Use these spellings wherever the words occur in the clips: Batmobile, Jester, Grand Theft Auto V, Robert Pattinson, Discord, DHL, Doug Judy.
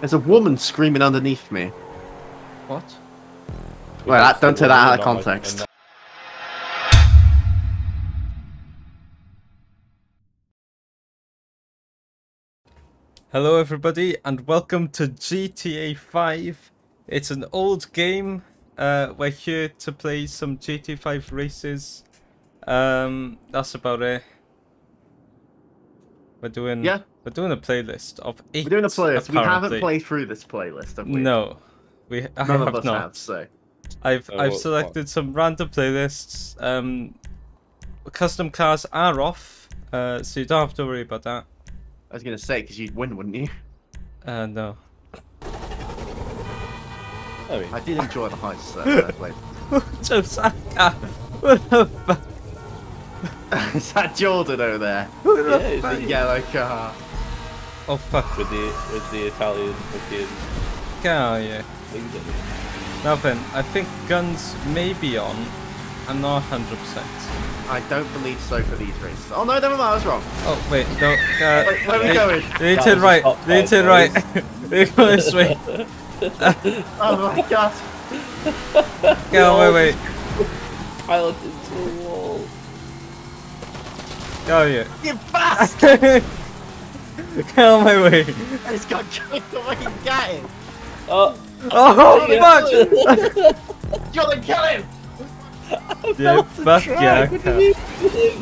There's a woman screaming underneath me. What? Well, don't take that out of context. Hello everybody and welcome to GTA 5. It's an old game. We're here to play some GTA 5 races. That's about it. We're doing a playlist of 8. We're doing a playlist. Apparently. We haven't played through this playlist, have we? No. I've selected some random playlists. Custom cars are off, so you don't have to worry about that. I was gonna say, because you'd win, wouldn't you? No. I mean, I did enjoy the heist that I played. What the fuck? Is that Jordan over there? Yeah, the yellow car. Oh fuck. With the Italian fucking car, yeah. Nothing. I think guns may be on. I'm not 100%. I don't believe so for these races. Oh no, never mind, I was wrong. Oh wait, no. Where are we going? They turn right. They turn right. They go this way. Oh my god. Go away, wait. Pilot into a wall. Go yeah. You bastard! Go my way. It's got going the way you got it. Oh. Oh fuck! Jordan, kill him! Yeah, fuck yeah!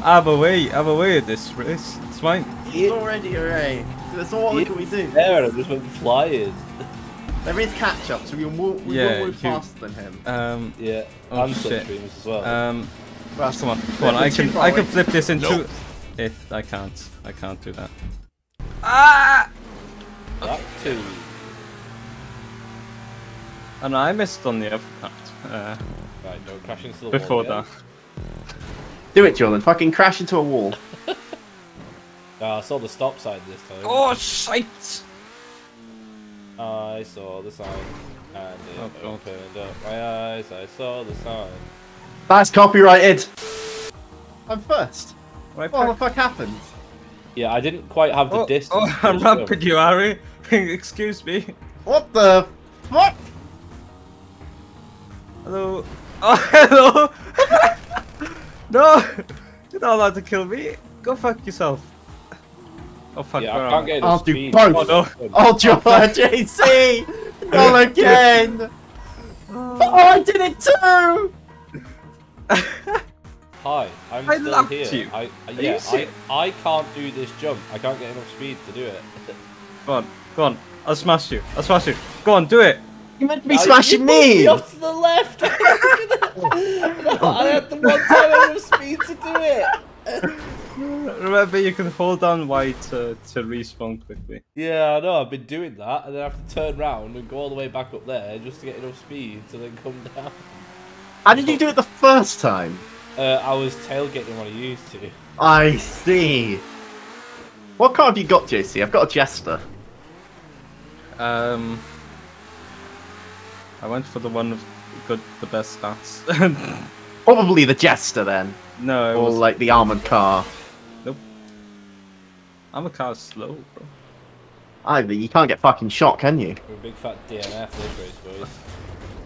I'm away at this race. It's fine. He's already away. That's all. What can we do? There, I just went flying. There is catch up, so we will move faster than him. Yeah. Oh, and shit. Streams as well. Well, come on! I can flip this into. Nope. I can't do that. Ah! That too. And I missed on the other part. Right, no, crash into the wall. Before that. Do it, Jordan. Fucking crash into a wall. Ah, I saw the stop sign this time. Oh, shite! I saw the sign. And it opened up my eyes. I saw the sign. That's copyrighted! I'm first. Right, what the fuck happened? Yeah, I didn't quite have the distance. Oh, I'm ramping you, Harry. Excuse me. What the... What? Hello. Oh, hello! No! You're not allowed to kill me. Go fuck yourself. Oh, fuck. Yeah, I can't get I'll speed. Do both. Oh, no. I'll jump JC! Not again! Oh, I did it too! Hi, I'm still here. You. I can't do this jump. I can't get enough speed to do it. Go on. I'll smash you. Go on, do it. You meant to be smashing me! Off to the left! I had the one time of speed to do it! Remember, you can hold down Y to respawn quickly. Yeah, I know, I've been doing that, and then I have to turn round and go all the way back up there just to get enough speed to then come down. How did you do it the first time? I was tailgating when I used to. I see. What car have you got, JC? I've got a Jester. I went for the one with the best stats. Probably the Jester then. No, or wasn't. Like the armored car. Nope. Armored car's slow, bro. Either you can't get fucking shot, can you? We're a big fat DNF this race, boys.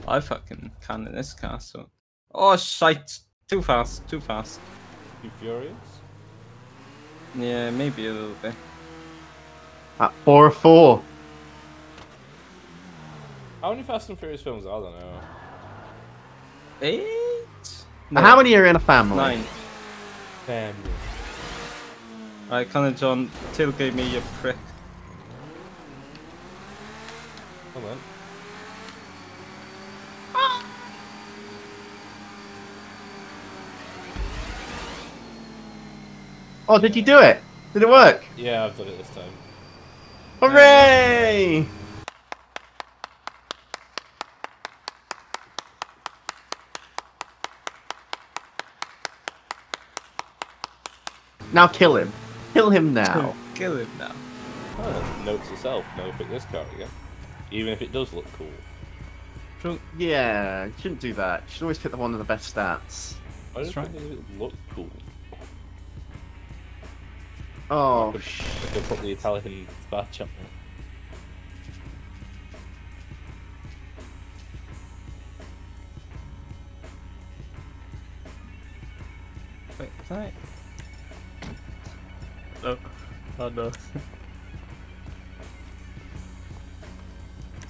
I fucking can in this car, so. Oh shite! Too fast. You furious? Yeah, maybe a little bit. At 404. How many Fast and Furious films are there now? 8? No. How many are in a family? 9. Family. Alright, Connor John, tailgate me, you prick. Come on. Ah. Oh, did you do it? Did it work? Yeah, I've done it this time. Hooray! Now kill him. Kill him now. Kill him now. Oh, notes yourself. Now pick this car again. Even if it does look cool. Yeah, you shouldn't do that. You should always pick the one with the best stats. I just think it looked cool. Oh, I could put the Italian badge on it. tonight? No. Oh no.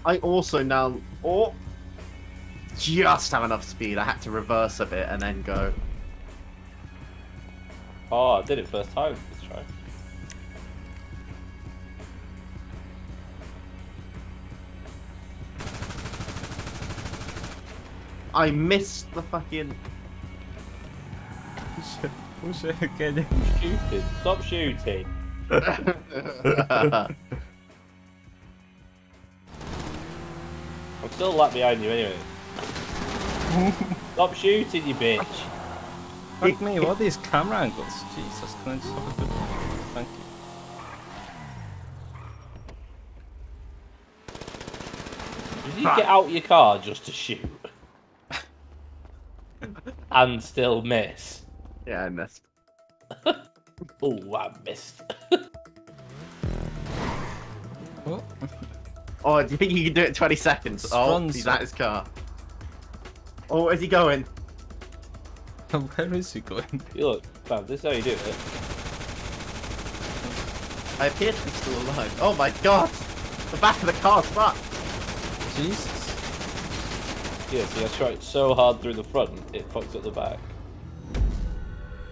I also now just have enough speed. I had to reverse a bit and then go. Oh, I did it first time. Let's try. I missed the fucking. Bullshit again. Shooting. Stop shooting. I'm still like behind you anyway. Stop shooting, you bitch. Fuck me, what are these camera angles? Jesus, can I just have a good one? Thank you. Did you get out your car just to shoot? And still miss? Yeah, I missed. Oh, I missed. Oh. Oh, do you think you can do it in 20 seconds? Oh, he's at his car. Oh, where's he going? Where is he going? You look, man, this is how you do it. I appear to be still alive. Oh my god! The back of the car's fucked! Jesus. Yeah, see, I tried so hard through the front, it fucked up the back.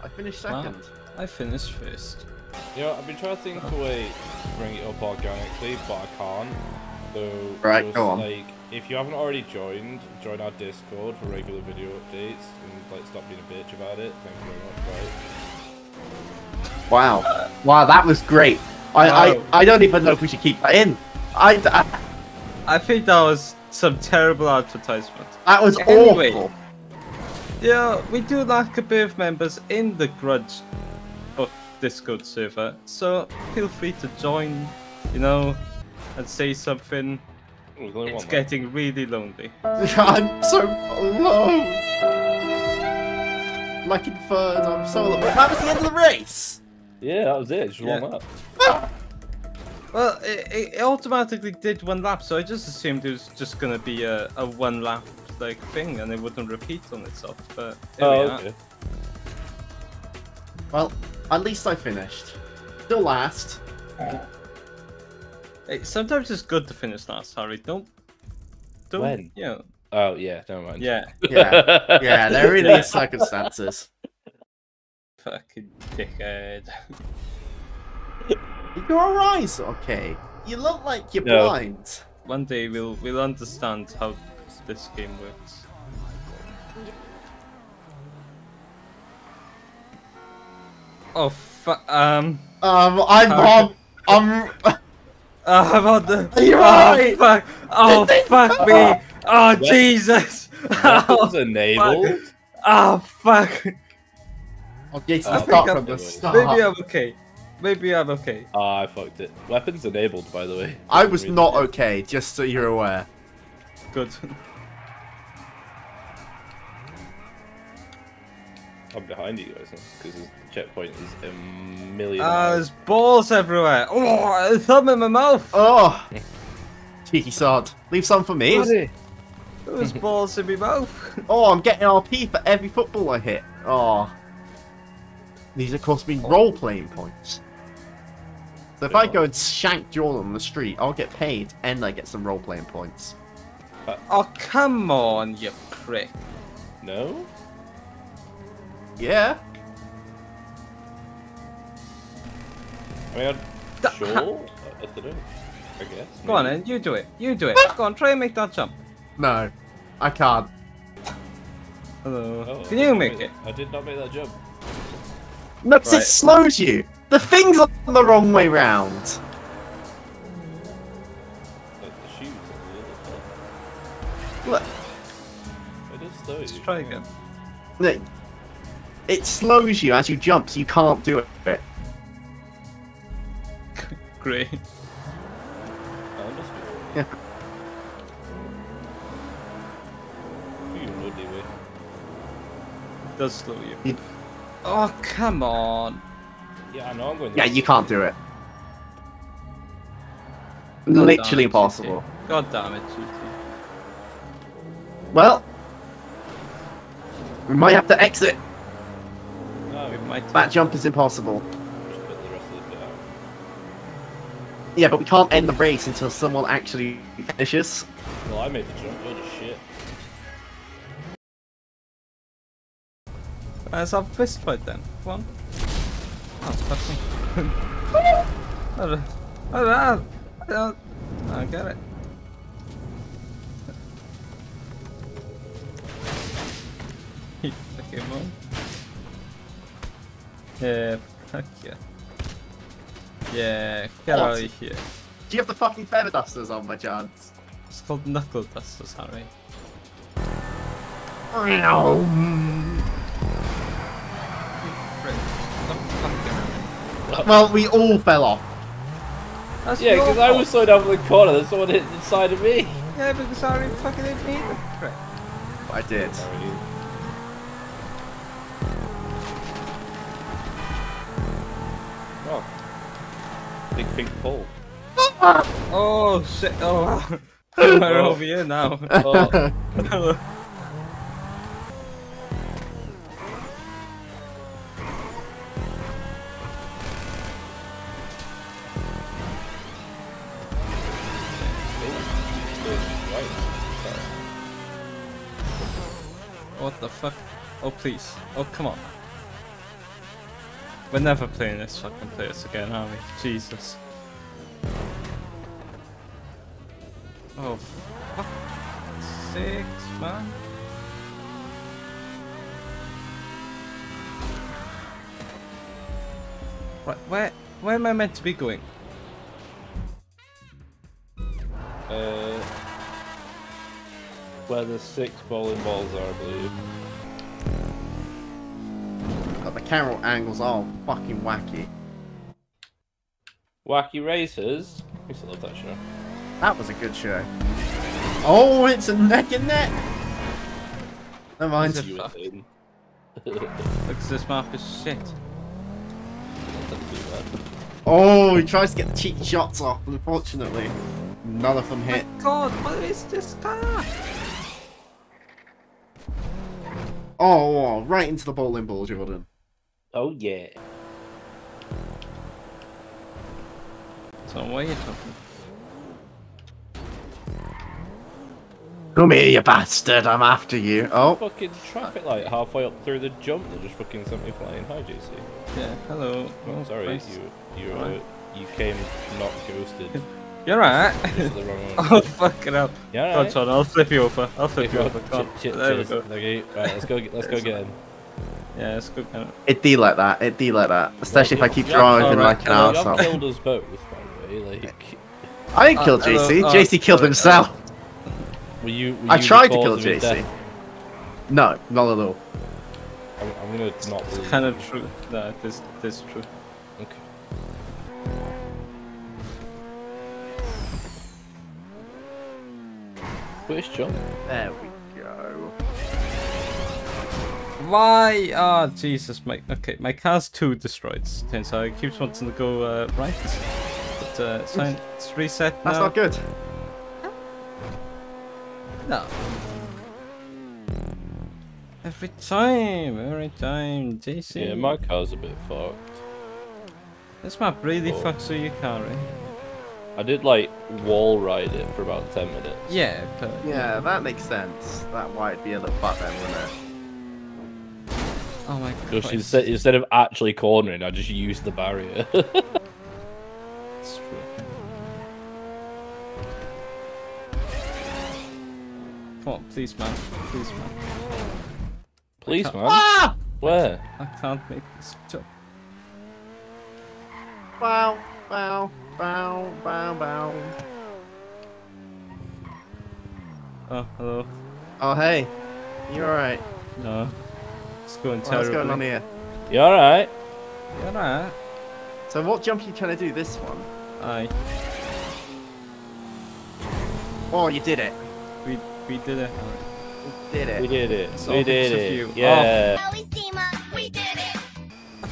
I finished second. Wow. I finished first. You know, I've been trying to think of a way to bring it up organically, but I can't. So, right, just, go on. Like, if you haven't already joined, join our Discord for regular video updates and like stop being a bitch about it. Thank you very much. Right. Wow, wow, that was great. I don't even know if we should keep that in. I think that was some terrible advertisement. That was awful. Yeah, we do lack a bit of members in the Grudge Discord server, so feel free to join. You know, and say something. It's getting really lonely. I'm so alone. Like in third, I'm so alone. That was the end of the race. Yeah, that was it. Just one lap. Well, it automatically did one lap, so I just assumed it was just gonna be a one lap like thing, and it wouldn't repeat on itself. But here we are. Okay. Well, at least I finished. Still last. Hey, sometimes it's good to finish last, Harry. Don't. When? You know. Oh yeah, don't mind. Yeah, yeah, yeah. There really is circumstances. Fucking dickhead. Your eyes, okay? You look like you're blind. One day we'll understand how this game works. Oh fuck. I'm. I'm on the. You're right. Fuck! Oh fuck me! Oh Jesus! That was enabled. Oh fuck! Okay, start from the start. Maybe I'm okay. Maybe I'm okay. Ah, I fucked it. Weapons enabled, by the way. I was not okay, just so you're aware. Good. I'm behind you guys because the checkpoint is a million. There's balls everywhere. Oh, a thumb in my mouth. Oh, cheeky sod. Leave some for me. There's balls in my mouth. Oh, I'm getting RP for every football I hit. Oh, these of course mean role-playing points. So if I go and shank Jordan on the street, I'll get paid and I get some role-playing points. Oh, come on, you prick. No. Yeah. I mean, I'm sure. I don't know. I guess. Go on, then. You do it. You do it. Go on, try and make that jump. No, I can't. Hello. Oh, can you make it? I did not make that jump. No, because it slows you. The thing's on the wrong way round. Like the shoes on the other side. Look. It is slow. Let's try again. Look. It slows you as you jump, so you can't do it. Great. Yeah. It does slow you. Oh, come on. Yeah, I know I'm going to. Yeah, you can't do it. Literally impossible. God damn it, GT. Well, we might have to exit. That jump is impossible. Yeah, but we can't end the race until someone actually finishes. Well, I made the jump. You're just shit. Let's have a fist fight then. Come on. That's fucking. I get it. You fucking mum. Yeah, fuck yeah. Yeah, get out of here. Do you have the fucking feather dusters on by chance? It's called knuckle dusters, Harry. Well, we all fell off. That's yeah, because I was slowed down from the corner, that's someone hit inside of me. Yeah, because Harry fucking hit me. I did. Oh. Big pink pole. Oh shit! Oh, we're over here now. Oh. What the fuck? Oh please! Oh come on! We're never playing this fucking place again, are we? Jesus. Oh, fuck. Six, man. Right, where am I meant to be going? Where the 6 bowling balls are, I believe. The camera angles are fucking wacky. Wacky Racers? I used to love that show. That was a good show. Oh, it's a neck and neck! Never mind. Look, this map is shit. Oh, he tries to get cheap shots off, unfortunately. None of them hit. Oh my god, what is this car? Oh, right into the bowling ball, Jordan. Oh yeah. So what are you talking? Come here, you bastard! I'm after you. Oh. Fucking traffic light halfway up through the jump that just fucking sent me flying. Hi, JC. Yeah. Hello. Oh, sorry, nice. You came not ghosted. You're right. Oh fucking hell! Yeah. Right. John, I'll flip you over. I'll flip you over. There we go. Okay. Right, let's go get him. Yeah, it's good. It'd be like that. It'd be like that. Especially if I keep driving like an arsehole. You killed us both, by the way. Like... I didn't kill JC. JC killed himself. I tried to kill JC. No, not at all. I'm gonna not. It's kind of true. No, this is true. Okay. Which jump? There we go. Why? Ah, oh, Jesus, my car's too destroyed, so it keeps wanting to go right. But it's reset now. That's not good. No. Every time, JC. Yeah, my car's a bit fucked. This map really fucks with your car, right? I did like wall ride it for about 10 minutes. Yeah, but... yeah, that makes sense. That might be a little bad then, wouldn't it? Oh my god. Gosh, instead of actually cornering, I just used the barrier. It's true. Come on, please, man. Please, man. Please, man? Ah! Where? I can't make this jump. Wow, wow, bow, bow, bow. Oh, hello. Oh, hey. You alright? No. It's going terribly. What's going on here? You alright? You alright? So what jump are you trying to do? This one? Aye. Oh, you did it. We did it. We did it. We did it. So we did it. Yeah. Oh. We did it.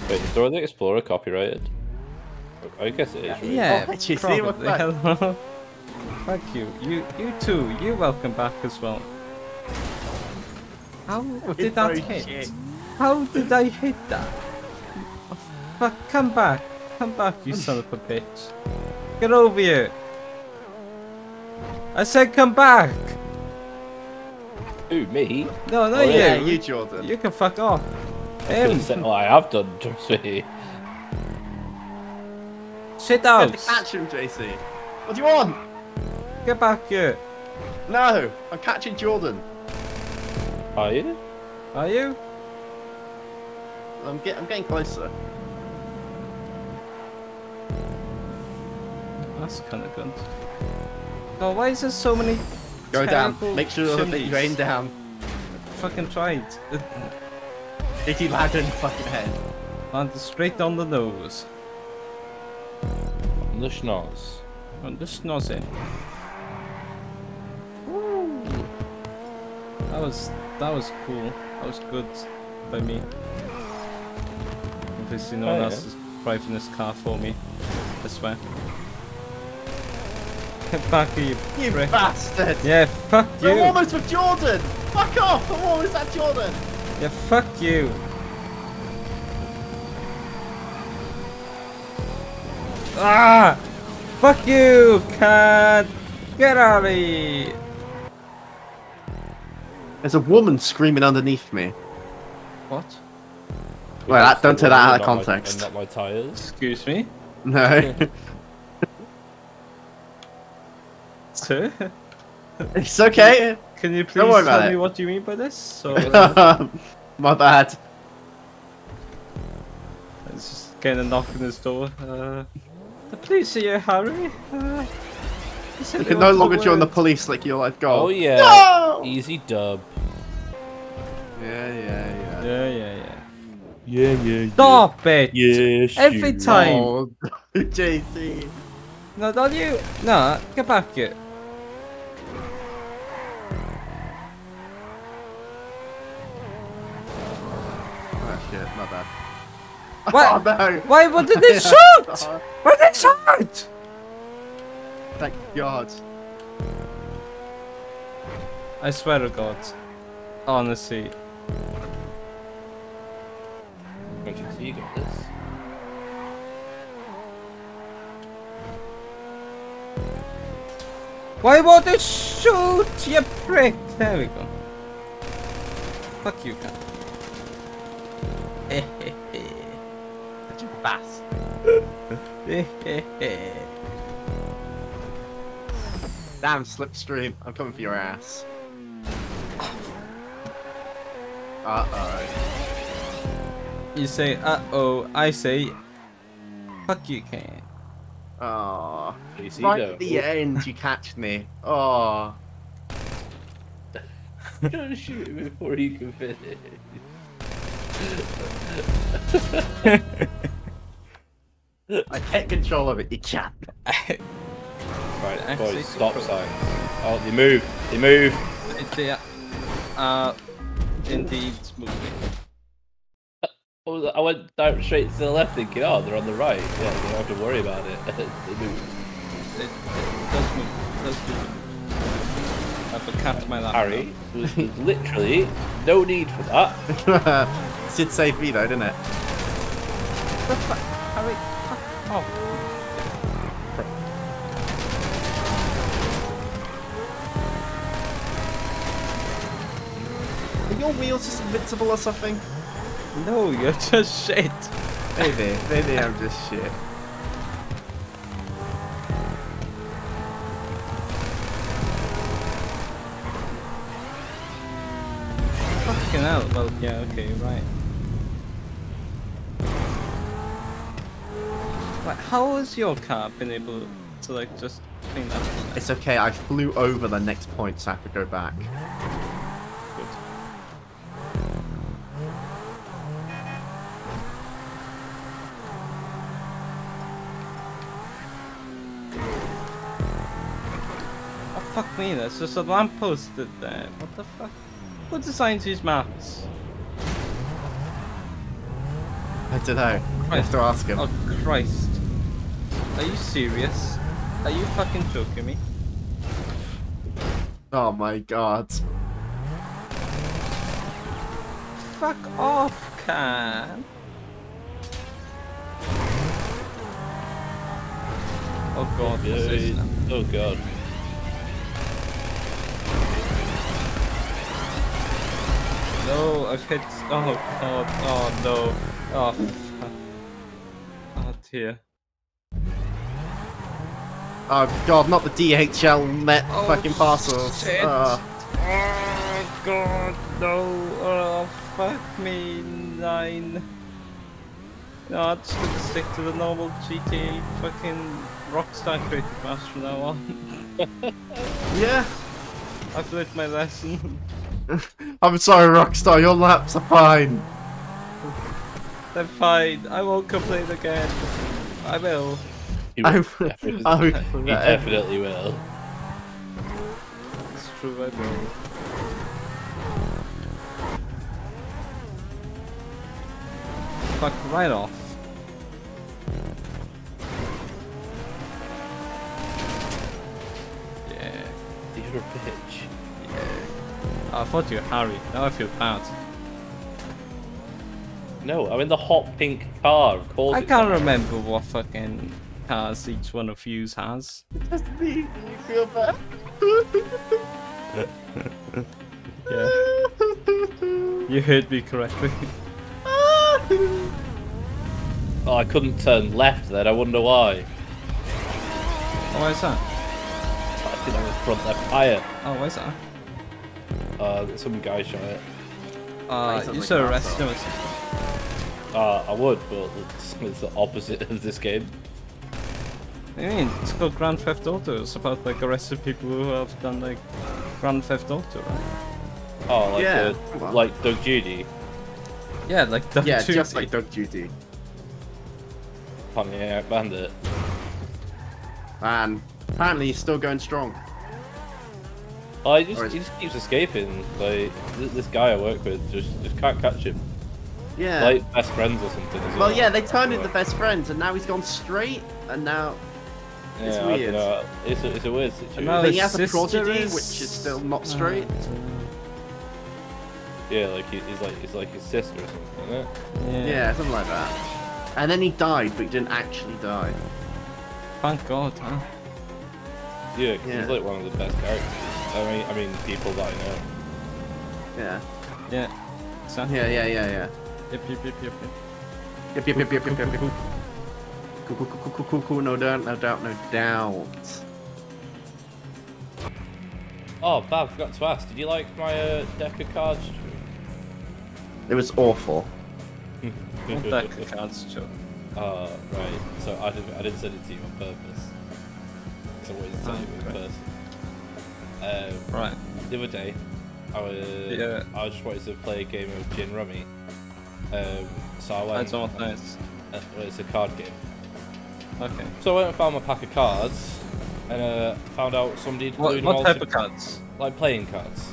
Wait, is Dora the Explorer copyrighted? I guess it is. Really. Yeah, oh, you probably. Hello. Thank you. You too. You're welcome back as well. How did that hit? How did I hit that? Fuck, come back. Come back, you son of a bitch. Get over here. I said come back. Who, me? No, not you. Yeah, you, Jordan. You can fuck off. I have done, trust me. Shit out. Catch him, JC. What do you want? Get back here. No, I'm catching Jordan. Are you? Are you? I'm getting closer. That's kind of good. God, why is there so many? Go down. Make sure that you aim down. Fucking tried. Did he land in the fucking head? Landed straight on the nose. On the schnoz. On the schnozzing. That was cool. That was good by me. Obviously no one else is driving this car for me. I swear. Get back here, you prick. Bastard! Yeah, fuck you! I'm almost with Jordan! Fuck off! I'm almost at Jordan! Yeah, fuck you! Ah! Fuck you, cat! Get out of here! There's a woman screaming underneath me. What? Well, don't take that out of context. Not my tires. Excuse me? No. Sir? It's okay. Can you please tell me what you mean by this? So, my bad. It's just getting a knock on his door. The police are here, Harry. You can no longer join the police like your life goal. Oh yeah. No! Easy dub. Yeah. Stop it! Yes, every time! Oh, JC. No, don't you? No, get back here. Oh shit, my bad. What? Oh, no. Why? What did they shoot? What did they shoot? Thank God. I swear to God. Honestly. You got this. Why won't it shoot, you prick? There we go. Fuck you, cat. Such a bastard. Damn, Slipstream. I'm coming for your ass. Uh-oh. You say, uh-oh, I say, fuck you, Kane. Aww. Right at the end, you catch me. Aww. Don't shoot me before you can finish. I take control of it, you chap. Right, boys, stop sign. Oh, they move. They move. They are indeed moving. I went down straight to the left thinking, oh, they're on the right. Yeah, you don't have to worry about it. They move. It does move. It does move. I've capped my laptop. Harry, there's literally no need for that. It did save me though, didn't it? The fuck? Harry, fuck off. Are your wheels just invincible or something? No, you're just shit. Maybe I'm just shit. Fucking hell. Well, yeah, okay, right. Like, how has your car been able to, like, just clean up? It's okay, I flew over the next point, so I have to go back. Fuck me, that's just a lamppost there. What the fuck? Who designs these maps? I don't know. I have to ask him. Oh Christ. Are you serious? Are you fucking joking me? Oh my God. Fuck off, Cam. Oh god, yeah, oh god. No, I've hit. Oh god, oh no. Oh fuck. Oh dear. Oh god, not the DHL net fucking parcels. Shit. Oh god, no. Oh fuck me, 9. No, I'd just stick to the normal GTA fucking Rockstar creative maps from now on. Yeah. I've learned my lesson. I'm sorry Rockstar, your laps are fine. They're fine. I won't complain again. I will. He will. He definitely will. It's true, I will. Fuck right off. Yeah. You're a bitch. Yeah. I thought you were Harry. Now I feel bad. No, I'm in the hot pink car. Of course. I can't remember what fucking cars each one of you has. Just me. You feel bad. Yeah. You heard me correctly. Oh, I couldn't turn left then, I wonder why. Oh, why is that? I think I was front left higher. Oh, why is that? Some guy shot it. You should arrest him or something. I would, but it's the opposite of this game. I mean, it's called Grand Theft Auto. It's about, like, arresting people who have done, like, Grand Theft Auto, right? Oh, like, yeah. Like Doug Judy. Yeah, like Doug Judy. Yeah, just like Doug Judy. Apparently, yeah, bandit. And apparently, he's still going strong. Oh, he just keeps escaping. Like this guy I work with just can't catch him. Yeah. Like best friends or something. Well, yeah, they turned into best friends, and now he's gone straight, and now it's weird. It's a weird situation. And then he has a prodigy, which is still not straight. Yeah, like it's like his sister or something, isn't it? Yeah. Yeah, something like that. And then he died, but he didn't actually die. Thank God, huh? Yeah, because he's like one of the best characters. I mean, people that I know. Yeah. Yeah. Exactly. Yeah. Yep. Cool, no doubt. Oh, Bab, I forgot to ask. Did you like my deck of cards? It was awful. What deck of cards, Joe? Right. So I didn't send it to you on purpose. So I wanted to tell you in person. Right. The other day, I just wanted to play a game of Gin Rummy. So I went. That's all nice. Well, it's a card game. Okay. So I went and found my pack of cards, and found out somebody. What type of cards? Like playing cards.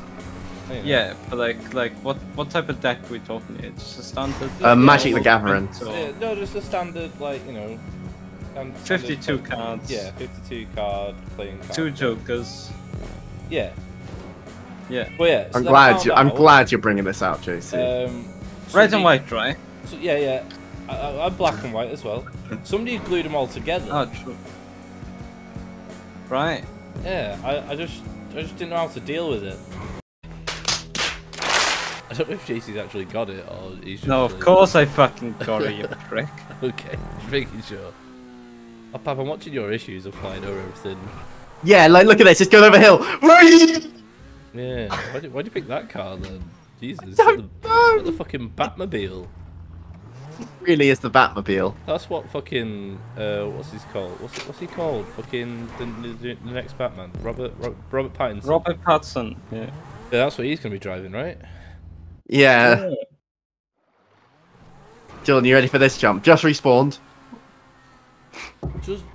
You know. Yeah, but like what type of deck are we talking here? Just a standard. Magic the Gathering. Yeah, no, just a standard, like, you know. 52 cards. Yeah, 52 card playing cards. 2 jokers. Yeah. Yeah. Well, yeah. So I'm glad you're bringing this out, JC. Red and white, right? So, yeah. I'm black and white as well. Somebody glued them all together. Oh, true. Right. Yeah, I just didn't know how to deal with it. I don't know if JC's actually got it or he's just... No, of course I fucking got it, you prick. Okay, just making sure. Oh, Pap, I'm watching your issues of flying over everything. Yeah, like, look at this, it's going over a hill. Yeah, why'd you pick that car then? Jesus, the fucking Batmobile. It really is the Batmobile. That's what fucking what's he called? Fucking the next Batman, Robert Pattinson. Robert Pattinson. Yeah. Yeah, that's what he's gonna be driving, right? Yeah. Dylan, you ready for this jump? Just respawned.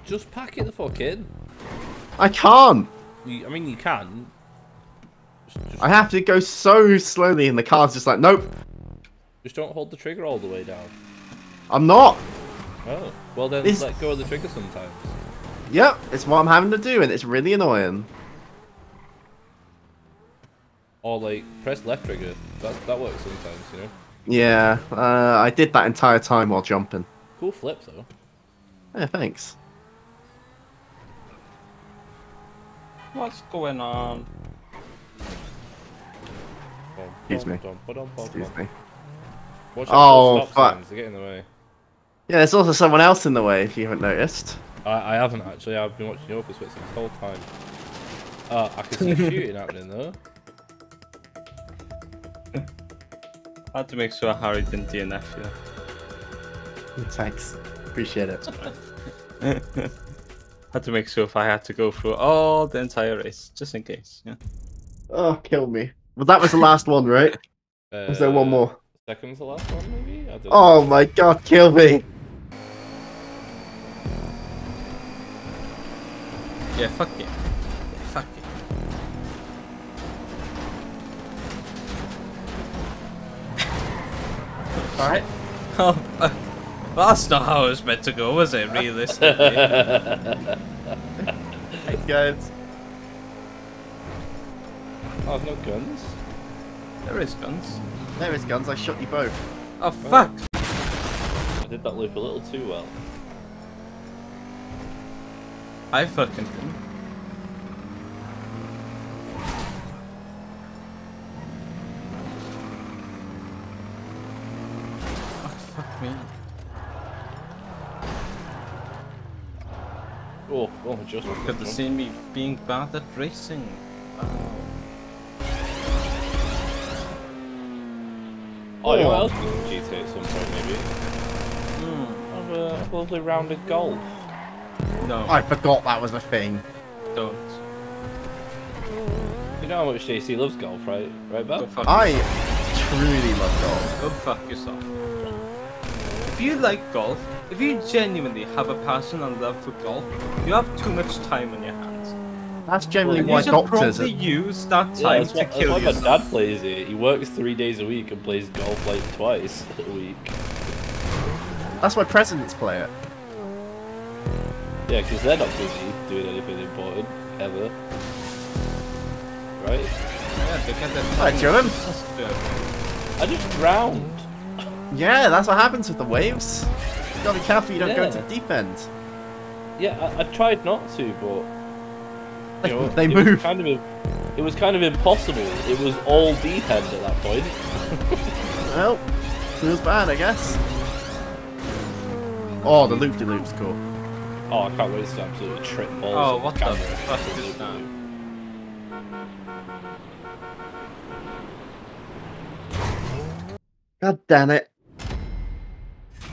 Just pack it the fuck in. I can't. I mean, you can. I have to go so slowly, and the car's just like, nope. Just don't hold the trigger all the way down. I'm not. Oh, well then let go of the trigger sometimes. Yep, it's what I'm having to do, and it's really annoying. Or like press left trigger. That works sometimes, you know. Yeah, I did that entire time while jumping. Cool flip though. Yeah, thanks. What's going on? Excuse me. Excuse me. Watch out, oh, fuck. They get in the way. Yeah, there's also someone else in the way, if you haven't noticed. I haven't, actually. I've been watching your perspective this whole time. I can see shooting happening, though. I had to make sure Harry didn't DNF, yeah. Thanks. Appreciate it. Had to make sure if I had to go through all the entire race, just in case, yeah. Oh, kill me. Well, that was the last one, right? Was there one more? Second was the last one, maybe? I don't know. My god, kill me! Yeah, fuck it. Yeah, fuck it. Alright. Oh, fuck. Well, that's not how it was meant to go, was it, realistically? Hey, guys. Oh, no guns. There is guns. There is guns, I shot you both. Oh, fuck! I did that loop a little too well. I fucking did. Oh, fuck me. Oh, just could have seen me being bad at racing. Wow. Oh, you know what else we can GTA at some point, maybe? Have a lovely round of golf. No. I forgot that was a thing. Don't. You know how much JC loves golf, right? Right, Bob? I truly love golf. Go fuck yourself. If you like golf, if you genuinely have a passion and love for golf, you have too much time on your hands. That's generally why doctors use that time to kill you. That's why my dad plays it. He works 3 days a week and plays golf like twice a week. That's why presidents play it. Yeah, because they're not busy doing anything important ever, right? Yeah, they get their time. I just drowned. Yeah, that's what happens with the waves. You gotta be careful you don't go into the deep end. Yeah, I tried not to, but. You know, they moved. It was kind of impossible. It was all deep end at that point. Well, it was bad, I guess. Oh, the loop-de-loop's cool. Oh, I can't wait to absolutely trip balls. Oh, what the fuck is that? God damn it!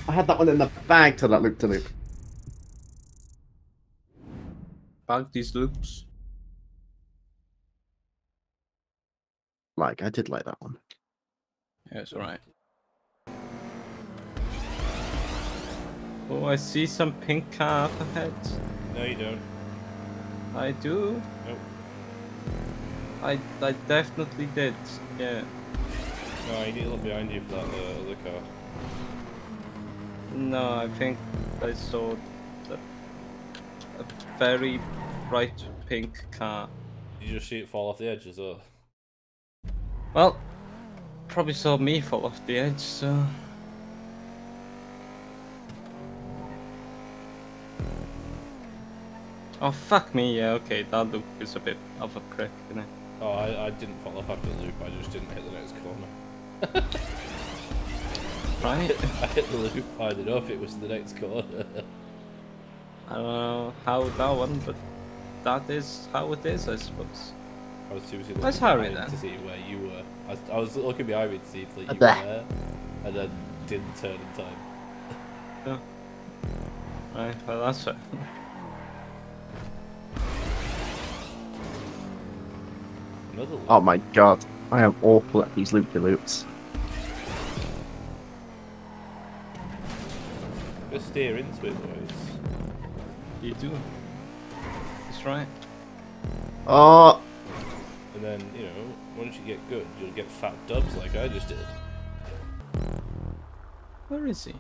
I had that one in the bag to that loop-de-loop. Bag these loops. Like, I did like that one. Yeah, it's alright. Oh, I see some pink car up ahead. No, you don't. I do. Nope. I definitely did, yeah. No, you need a little behind you for that other car. No, I think I saw a very bright pink car. Did you just see it fall off the edge as well? Well, probably saw me fall off the edge, so... Oh, fuck me, yeah, okay, that loop is a bit of a prick, isn't it? Oh, I didn't fall off after the loop, I just didn't hit the next corner. Right? I hit the loop hard enough, it was the next corner. I don't know how that one, but that is how it is, I suppose. I was seriously looking behind to see where you were. I was looking behind me to see if like, you were there, and then didn't turn in time. Yeah. Right, well that's fair. Oh my god, I am awful at these loop-de-loops. Just steer into it, boys. You do. That's right. Oh! And then, you know, once you get good, you'll get fat dubs like I just did. Where is he?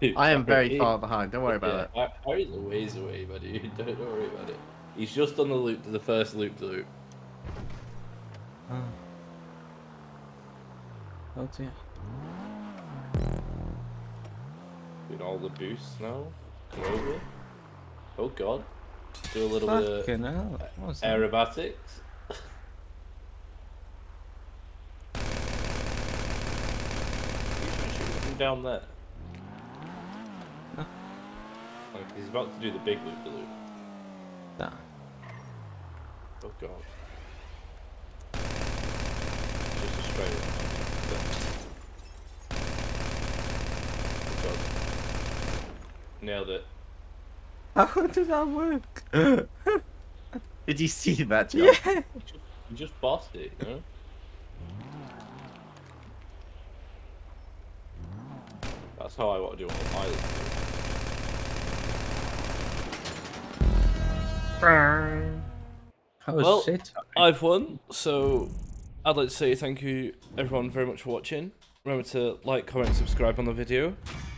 Dude, I am very far behind, don't worry about it. Harry's a ways away, buddy. Don't worry about it. He's just on the loop to the first loop-de-loop. Oh dear. Doing all the boosts now. Over. Oh god. do a little bit of aerobatics. Down there. No. Like, he's about to do the big loop-de-loop. Nah. Oh god. Just a straight up. Oh god. Nailed it. How did that work? Did you see that, John? Yeah! You just bossed it, you know? That's how I want to do on the pilot. Well, I've won, so I'd like to say thank you everyone very much for watching. Remember to like, comment, subscribe on the video,